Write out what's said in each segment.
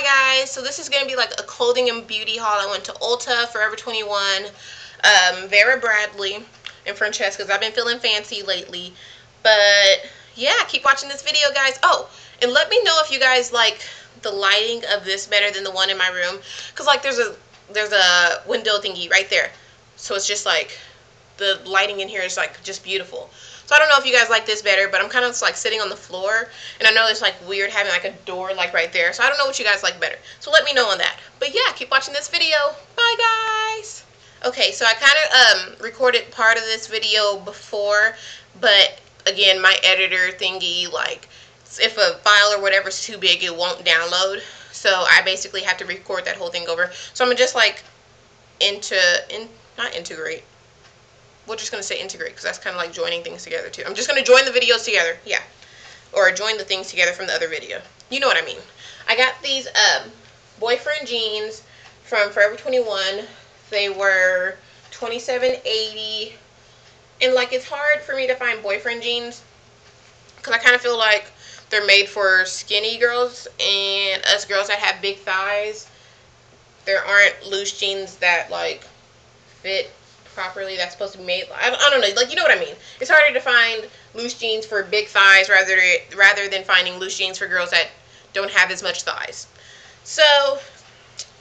Hi guys, so this is going to be like a clothing and beauty haul. I went to Ulta, Forever 21, Vera Bradley, and Francesca's. I've been feeling fancy lately, but yeah, keep watching this video guys. Oh, and let me know if you guys like the lighting of this better than the one in my room, because like there's a window thingy right there, so it's just like the lighting in here is like just beautiful. So I don't know if you guys like this better, but I'm kind of just like sitting on the floor, and I know it's like weird having like a door like right there. So I don't know what you guys like better. So let me know on that. But yeah, keep watching this video. Bye guys. Okay, so I kind of recorded part of this video before, but again, my editor thingy, like if a file or whatever is too big, it won't download. So I basically have to record that whole thing over. So I'm gonna just like not integrate. We're just going to say integrate because that's kind of like joining things together too. I'm just going to join the videos together. Yeah. Or join the things together from the other video. You know what I mean. I got these boyfriend jeans from Forever 21. They were $27.80. And like it's hard for me to find boyfriend jeans because I kind of feel like they're made for skinny girls and us girls that have big thighs. There aren't loose jeans that like fit properly that's supposed to be made. I don't know, like you know what I mean. It's harder to find loose jeans for big thighs rather than finding loose jeans for girls that don't have as much thighs. So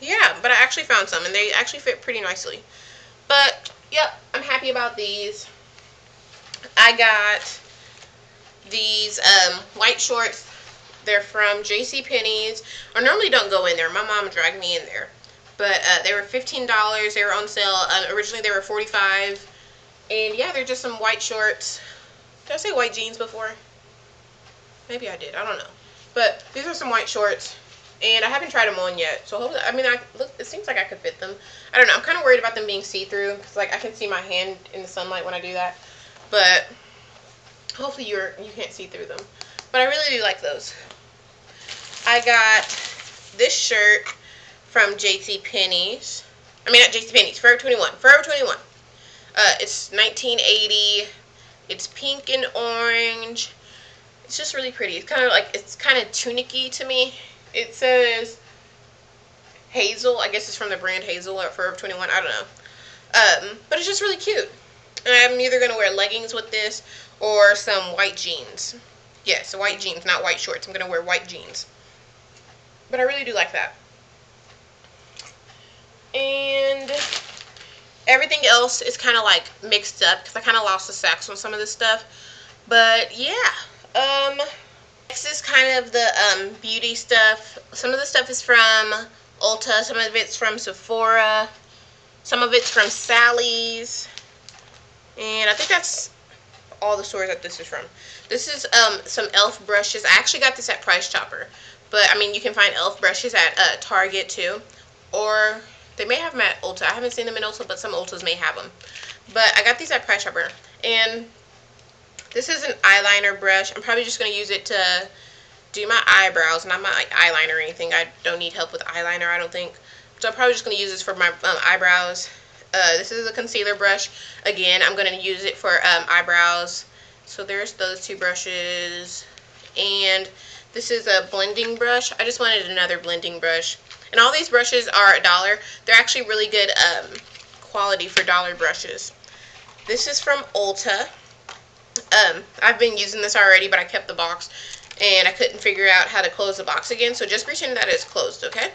yeah, but I actually found some and they actually fit pretty nicely. But yep, I'm happy about these. I got these white shorts. They're from JCPenney's. I normally don't go in there. My mom dragged me in there. But they were $15. They were on sale. Originally, they were $45. And yeah, they're just some white shorts. Did I say white jeans before? Maybe I did. I don't know. But these are some white shorts. And I haven't tried them on yet. So hopefully, I mean, look, it seems like I could fit them. I don't know. I'm kind of worried about them being see-through because, like, I can see my hand in the sunlight when I do that. But hopefully, you can't see through them. But I really do like those. I got this shirt from JCPenney's. I mean, not JCPenney's, Forever 21. Forever 21. It's 1980. It's pink and orange. It's just really pretty. It's kind of like, it's kind of tunic-y to me. It says Hazel. I guess it's from the brand Hazel or Forever 21. I don't know. But it's just really cute. And I'm either going to wear leggings with this or some white jeans. Yes, white jeans, not white shorts. I'm going to wear white jeans. But I really do like that. And everything else is kind of like mixed up because I kind of lost the sacks on some of this stuff. But yeah, next is kind of the beauty stuff. Some of the stuff is from Ulta, some of it's from Sephora, some of it's from Sally's, and I think that's all the stores that this is from. This is some e.l.f. brushes. I actually got this at Price Chopper, but I mean you can find e.l.f. brushes at Target too, or they may have them at Ulta. I haven't seen them in Ulta, but some Ultas may have them. But I got these at Price Chopper. And this is an eyeliner brush. I'm probably just going to use it to do my eyebrows, not my eyeliner or anything. I don't need help with eyeliner, I don't think. So I'm probably just going to use this for my eyebrows. This is a concealer brush. Again, I'm going to use it for eyebrows. So there's those two brushes. And this is a blending brush. I just wanted another blending brush. And all these brushes are $1. They're actually really good quality for dollar brushes. This is from Ulta. I've been using this already, but I kept the box. And I couldn't figure out how to close the box again. So just pretend that it's closed, okay?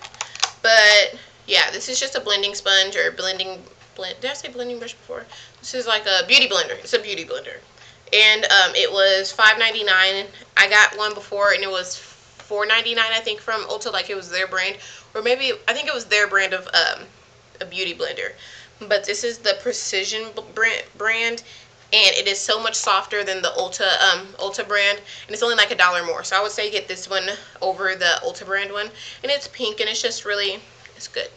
But, yeah, this is just a blending sponge or blend. Did I say blending brush before? This is like a beauty blender. It's a beauty blender. And it was $5.99. I got one before, and it was $4.99, I think, from Ulta. Like, it was their brand. Or maybe, I think it was their brand of a beauty blender. But this is the Precision brand. And it is so much softer than the Ulta brand. And it's only like $1 more. So I would say get this one over the Ulta brand one. And it's pink and it's just really, it's good.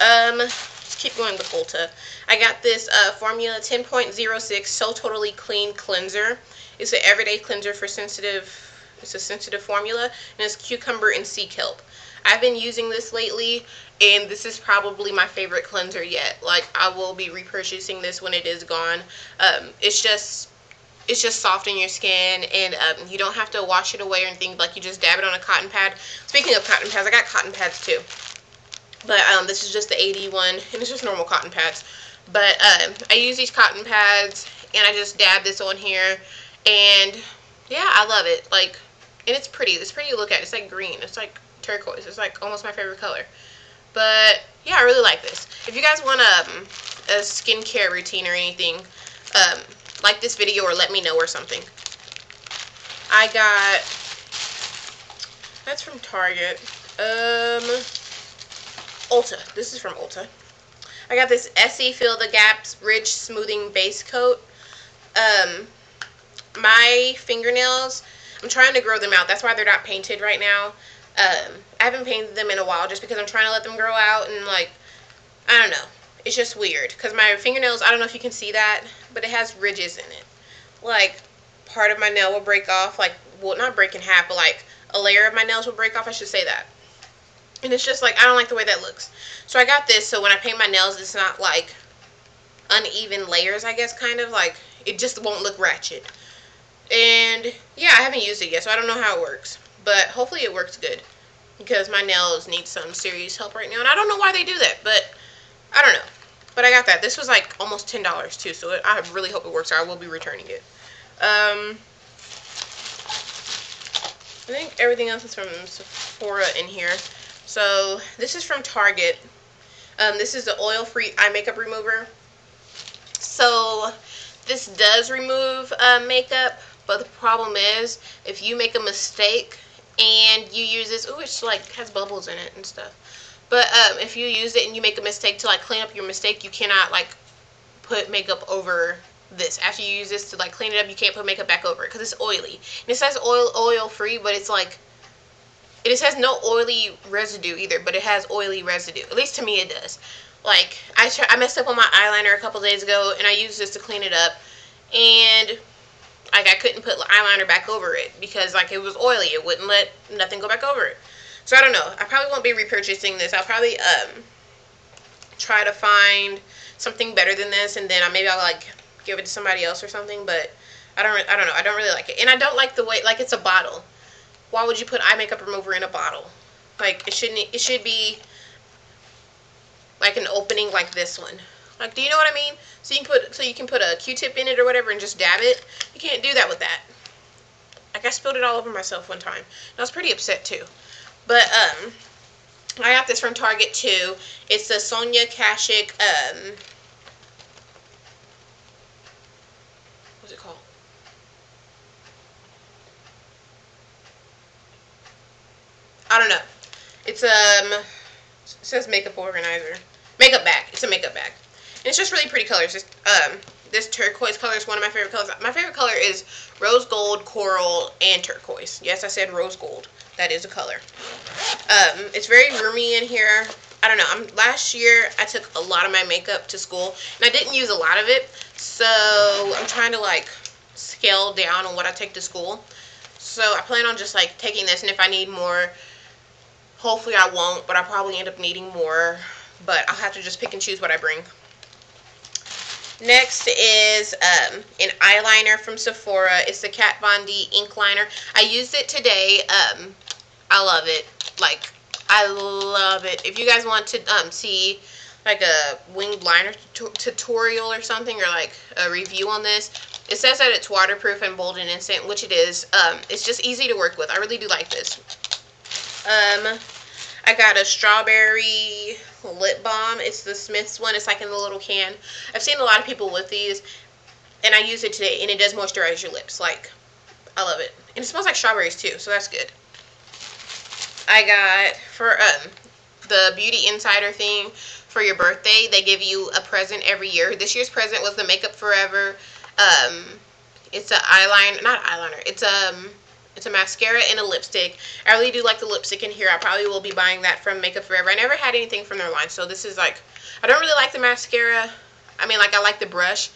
Let's keep going with Ulta. I got this Formula 10.06 So Totally Clean Cleanser. It's an everyday cleanser for sensitive, it's a sensitive formula. And it's cucumber and sea kelp. I've been using this lately, and this is probably my favorite cleanser yet. Like, I will be repurchasing this when it is gone. It's just, it's just softening your skin, and you don't have to wash it away or anything. Like, you just dab it on a cotton pad. Speaking of cotton pads, I got cotton pads too, but this is just the AD one, and it's just normal cotton pads. But I use these cotton pads, and I just dab this on here, and yeah, I love it. Like, and it's pretty. It's pretty to look at. It's like green. It's like turquoise. It's like almost my favorite color. But yeah, I really like this. If you guys want a skincare routine or anything, like this video or let me know or something. I got, that's from Target. Ulta. This is from Ulta. I got this Essie Fill the Gaps Rich Smoothing Base Coat. My fingernails, I'm trying to grow them out. That's why they're not painted right now. I haven't painted them in a while just because I'm trying to let them grow out, and like, I don't know. It's just weird because my fingernails, I don't know if you can see that, but it has ridges in it. Like, part of my nail will break off. Like, well, not break in half, but like a layer of my nails will break off. I should say that. And it's just like, I don't like the way that looks. So I got this so when I paint my nails, it's not like uneven layers, I guess, kind of. Like, it just won't look ratchet. And yeah, I haven't used it yet, so I don't know how it works. But hopefully it works good, because my nails need some serious help right now. And I don't know why they do that, but I don't know. But I got that. This was like almost $10 too, so I really hope it works, or I will be returning it. I think everything else is from Sephora in here. So this is from Target. This is the oil-free eye makeup remover. So this does remove makeup, but the problem is if you make a mistake and you use this, oh, it's like has bubbles in it and stuff. But if you use it and you make a mistake to like clean up your mistake, you cannot like put makeup over this. After you use this to like clean it up, you can't put makeup back over it because it's oily. And it says oil free, but it's like, it says no oily residue either, but it has oily residue. At least to me it does. Like, I messed up on my eyeliner a couple days ago, and I used this to clean it up, and like, I couldn't put eyeliner back over it because like it was oily. It wouldn't let nothing go back over it. So I don't know. I probably won't be repurchasing this. I'll probably try to find something better than this, and then maybe I'll like give it to somebody else or something. But I don't know. I don't really like it, and I don't like the way, like, it's a bottle. Why would you put eye makeup remover in a bottle? Like, it shouldn't. It should be like an opening like this one. Like, do you know what I mean? So you can put a Q-tip in it or whatever and just dab it. You can't do that with that. Like, I spilled it all over myself one time, and I was pretty upset too. But I got this from Target too. It's the Sonia Kashuk what's it called? I don't know. It's it says makeup organizer, makeup bag. It's a makeup bag, and it's just really pretty colors. Just this turquoise color is one of my favorite colors. My favorite color is rose gold, coral, and turquoise. Yes, I said rose gold. That is a color. It's very roomy in here. I don't know. Last year I took a lot of my makeup to school, and I didn't use a lot of it, so I'm trying to like scale down on what I take to school. So I plan on just like taking this, and if I need more, hopefully I won't, but I probably end up needing more. But I'll have to just pick and choose what I bring. Next is an eyeliner from Sephora. It's the Kat Von D ink liner. I used it today. I love it. Like, I love it. If you guys want to see like a winged liner tutorial or something, or like a review on this, it says that it's waterproof and bold and instant, which it is. It's just easy to work with. I really do like this. I got a strawberry lip balm. It's the Smith's one. It's like in the little can. I've seen a lot of people with these, and I used it today, and it does moisturize your lips. Like, I love it. And it smells like strawberries too, so that's good. I got, for the Beauty Insider thing for your birthday, they give you a present every year. This year's present was the Makeup Forever. It's a eyeliner, not eyeliner. It's a mascara and a lipstick. I really do like the lipstick in here. I probably will be buying that from Makeup Forever. I never had anything from their line, so this is like, I don't really like the mascara. I mean, like, I like the brush,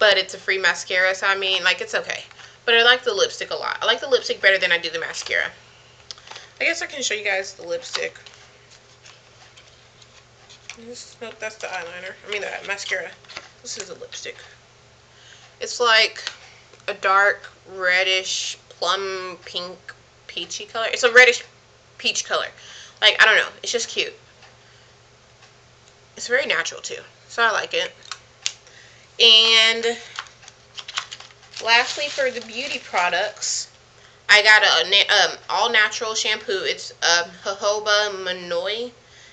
but it's a free mascara, so I mean, like, it's okay. But I like the lipstick a lot. I like the lipstick better than I do the mascara. I guess I can show you guys the lipstick. Nope, that's the eyeliner. I mean, the mascara. This is the lipstick. It's like a dark reddish plum pink peachy color. It's a reddish peach color. Like, I don't know. It's just cute. It's very natural too. So I like it. And lastly, for the beauty products, I got an all-natural shampoo. It's jojoba Manoi.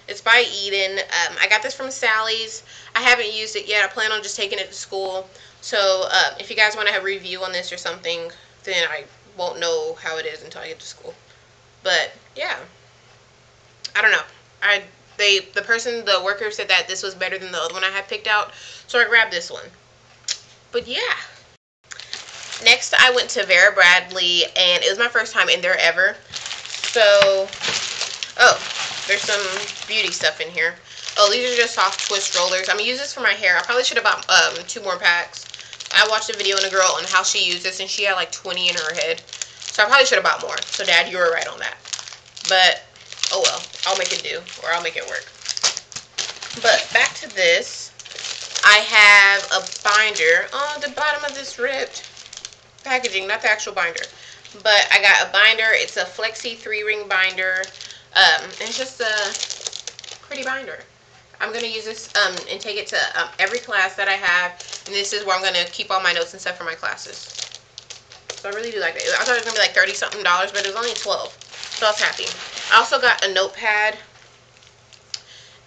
It's by Eden. I got this from Sally's. I haven't used it yet. I plan on just taking it to school. So if you guys want to have a review on this or something, then I won't know how it is until I get to school. But yeah, I don't know. The worker said that this was better than the other one I had picked out, so I grabbed this one. But yeah. Next, I went to Vera Bradley, and it was my first time in there ever. So, oh, there's some beauty stuff in here. Oh, these are just soft twist rollers. I'm going to use this for my hair. I probably should have bought 2 more packs. I watched a video on a girl on how she used this, and she had like 20 in her head. So I probably should have bought more. So, Dad, you were right on that. But, oh well, I'll make it do, or I'll make it work. But back to this. I have a binder. Oh, the bottom of this ripped. Packaging, not the actual binder, but I got a binder. It's a flexi 3-ring binder. It's just a pretty binder. I'm gonna use this and take it to every class that I have, and this is where I'm gonna keep all my notes and stuff for my classes. So I really do like it. I thought it was gonna be like $30 something, but it was only 12, so I was happy. I also got a notepad,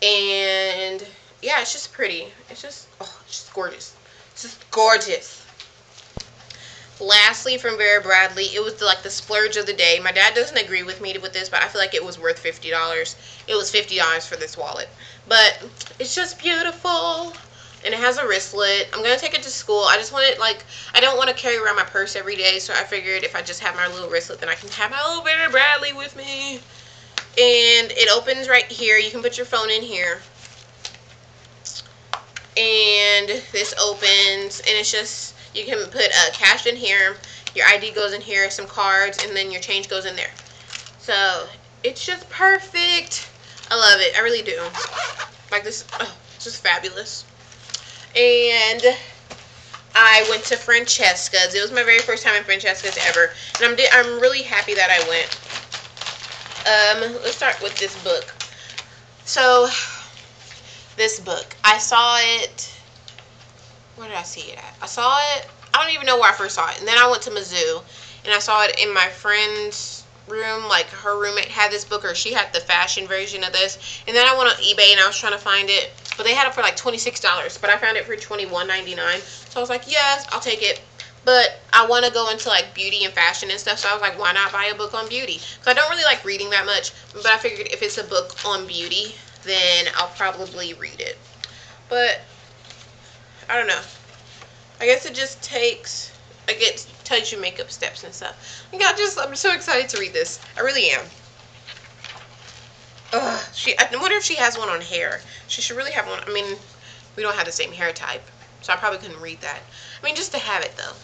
and yeah, it's just pretty. It's just, oh, it's just gorgeous. It's just gorgeous. Lastly, from Vera Bradley, it was like the splurge of the day. My dad doesn't agree with me with this, but I feel like it was worth $50. It was $50 for this wallet. But it's just beautiful. And it has a wristlet. I'm going to take it to school. I just want it, like, I don't want to carry around my purse every day. So I figured if I just have my little wristlet, then I can have my little Vera Bradley with me. And it opens right here. You can put your phone in here. And this opens. And it's just... You can put cash in here, your ID goes in here, some cards, and then your change goes in there. So, it's just perfect. I love it. I really do. Like this, oh, it's just fabulous. And I went to Francesca's. It was my very first time in Francesca's ever. And I'm really happy that I went. Let's start with this book. So, this book. I saw it. Where did I see it at? I saw it. I don't even know where I first saw it. And then I went to Mizzou, and I saw it in my friend's room. Like, her roommate had this book, or she had the fashion version of this. And then I went on eBay, and I was trying to find it. But they had it for, like, $26. But I found it for $21.99. So I was like, yes, I'll take it. But I want to go into, like, beauty and fashion and stuff. So I was like, why not buy a book on beauty? Because I don't really like reading that much. But I figured if it's a book on beauty, then I'll probably read it. But... I don't know. I guess it just takes, I guess it tells you makeup steps and stuff. I'm so excited to read this. I really am. Ugh, I wonder if she has one on hair. She should really have one. I mean, we don't have the same hair type, so I probably couldn't read that. I mean, just to have it though.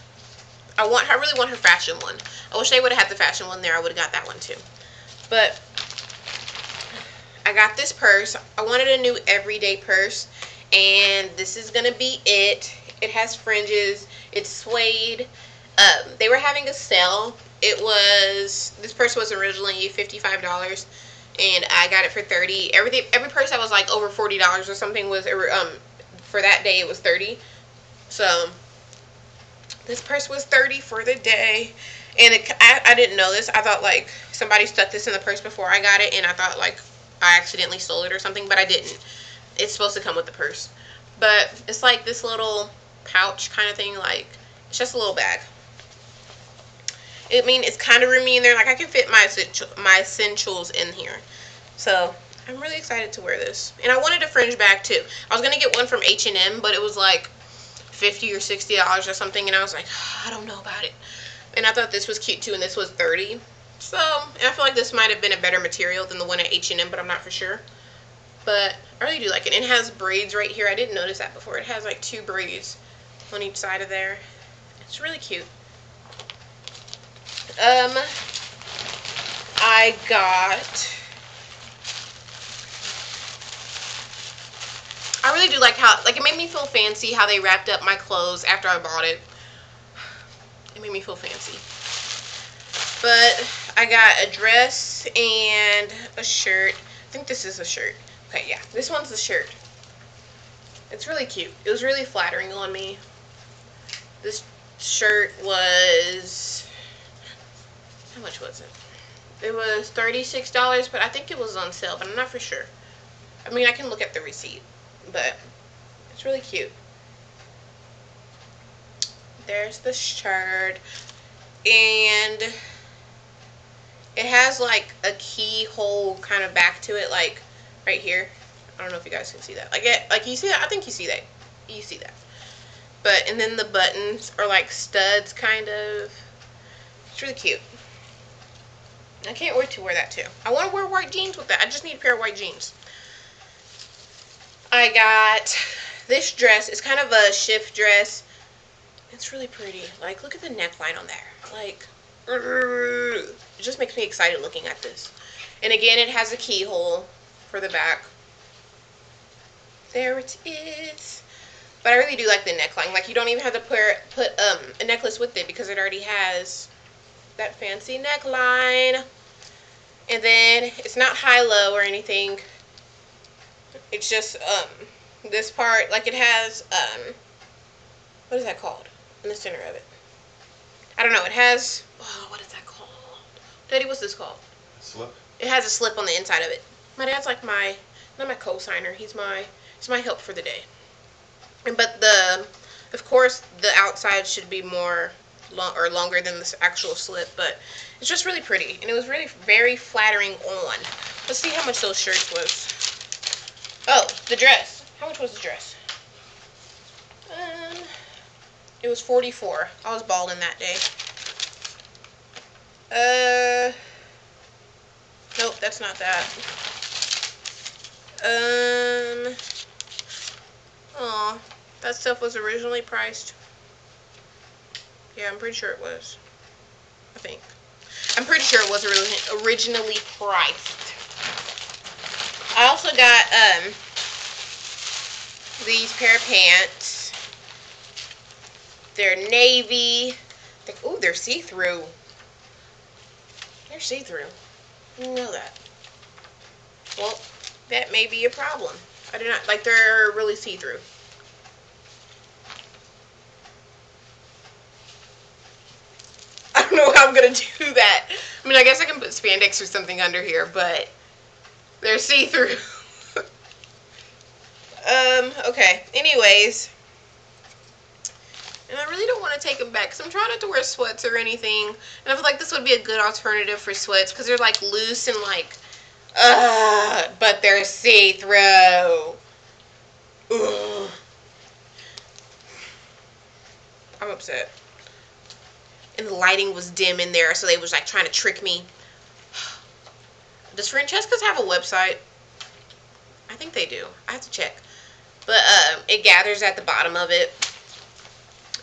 I really want her fashion one. I wish they would have had the fashion one there. I would have got that one too. But I got this purse. I wanted a new everyday purse. And this is gonna be it. It has fringes. It's suede. They were having a sale. This purse was originally $55, and I got it for $30. Every purse that was like over $40 or something was for that day it was $30. So this purse was $30 for the day, and I didn't know this. I thought like somebody stuck this in the purse before I got it, and I thought like I accidentally stole it or something, but I didn't. It's supposed to come with the purse, but it's like this little pouch kind of thing. Like, it's just a little bag. I mean, it's kind of roomy in there. Like, I can fit my essentials in here. So I'm really excited to wear this. And I wanted a fringe bag too. I was gonna get one from H&M, but it was like $50 or $60 or something, and I was like, I don't know about it. And I thought this was cute too, and this was $30. So, and I feel like this might have been a better material than the one at H&M, but I'm not for sure. But I really do like it. It has braids right here. I didn't notice that before. It has like 2 braids on each side of there. It's really cute. I got... I really do like how... Like, it made me feel fancy how they wrapped up my clothes after I bought it. It made me feel fancy. But I got a dress and a shirt. I think this is a shirt. Okay, yeah, this one's the shirt. It's really cute. It was really flattering on me. This shirt was, how much was it? It was $36, but I think it was on sale, but I'm not for sure. I mean, I can look at the receipt, but it's really cute. There's the shirt, and it has like a keyhole kind of back to it, like right here. I don't know if you guys can see that. Like it, like you see that? I think you see that. You see that. But, and then the buttons are like studs, kind of. It's really cute. I can't wait to wear that too. I want to wear white jeans with that. I just need a pair of white jeans. I got this dress. It's kind of a shift dress. It's really pretty. Like, look at the neckline on there. Like, it just makes me excited looking at this. And again, it has a keyhole for the back. There it is. But I really do like the neckline. Like, you don't even have to put a necklace with it because it already has that fancy neckline. And then it's not high-low or anything. It's just this part. Like, it has, what is that called? In the center of it. I don't know. It has, oh, what is that called? Daddy, what's this called? Slip. It has a slip on the inside of it. My dad's like my, not my co-signer. He's my help for the day. But the, of course, the outside should be more longer than this actual slip. But it's just really pretty, and it was really very flattering on. Let's see how much those shirts was. Oh, the dress. How much was the dress? It was $44. I was balling that day. Nope, that's not that. Oh, that stuff was originally priced. Yeah, I'm pretty sure it was. I think. I'm pretty sure it was originally priced. I also got these pair of pants. They're navy. Ooh, they're see-through. They're see-through. I didn't know that. Well, that may be a problem. I do not, like, they're really see-through. I don't know how I'm going to do that. I mean, I guess I can put spandex or something under here, but they're see-through. Okay. Anyways. And I really don't want to take them back because I'm trying not to wear sweats or anything. And I feel like this would be a good alternative for sweats because they're, like, loose and, like, but they're see-through. I'm upset. And the lighting was dim in there, so they was like trying to trick me. Does Francesca's have a website? I think they do. I have to check. But it gathers at the bottom of it.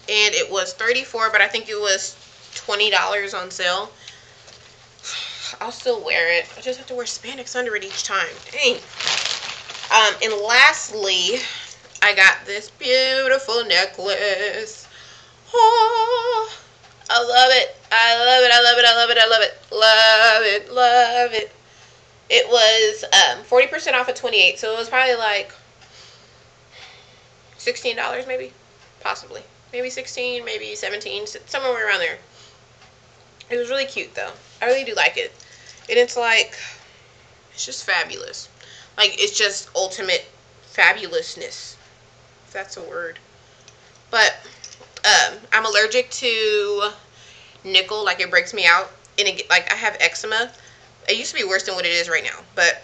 And it was $34, but I think it was $20 on sale. I'll still wear it. I just have to wear spandex under it each time. Dang. And lastly, I got this beautiful necklace. Oh, I love it. I love it. I love it. I love it. I love it. Love it. Love it. It was 40% off of $28, so it was probably like $16 maybe. Possibly. Maybe $16, maybe $17, somewhere around there. It was really cute, though. I really do like it. And it's like, it's just fabulous. Like, it's just ultimate fabulousness, if that's a word. But I'm allergic to nickel. Like, it breaks me out. And, it, like, I have eczema. It used to be worse than what it is right now. But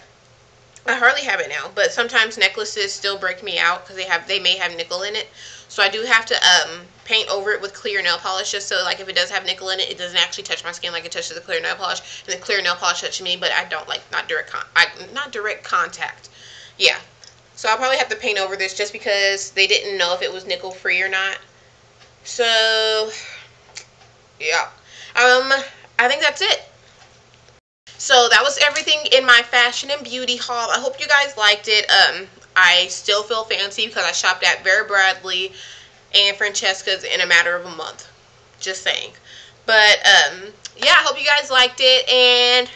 I hardly have it now. But sometimes necklaces still break me out because they may have nickel in it. So I do have to paint over it with clear nail polish just so, like, if it does have nickel in it, it doesn't actually touch my skin like it touches the clear nail polish. And the clear nail polish touches me, but I don't, like, not direct contact. Yeah. So I'll probably have to paint over this just because they didn't know if it was nickel-free or not. So, yeah. I think that's it. So that was everything in my fashion and beauty haul. I hope you guys liked it. I still feel fancy because I shopped at Vera Bradley and Francesca's in a matter of a month. Just saying. But yeah, I hope you guys liked it, and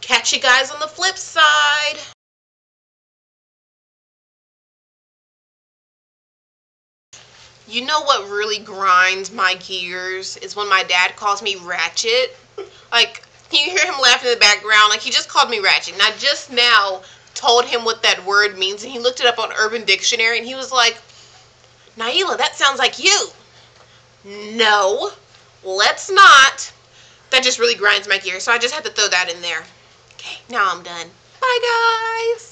catch you guys on the flip side. You know what really grinds my gears is when my dad calls me ratchet. Like, you hear him laughing in the background. Like, he just called me ratchet. And I just now told him what that word means. And he looked it up on Urban Dictionary. And he was like, Naila, that sounds like you. No, let's not. That just really grinds my gears. So I just had to throw that in there. Okay, now I'm done. Bye, guys.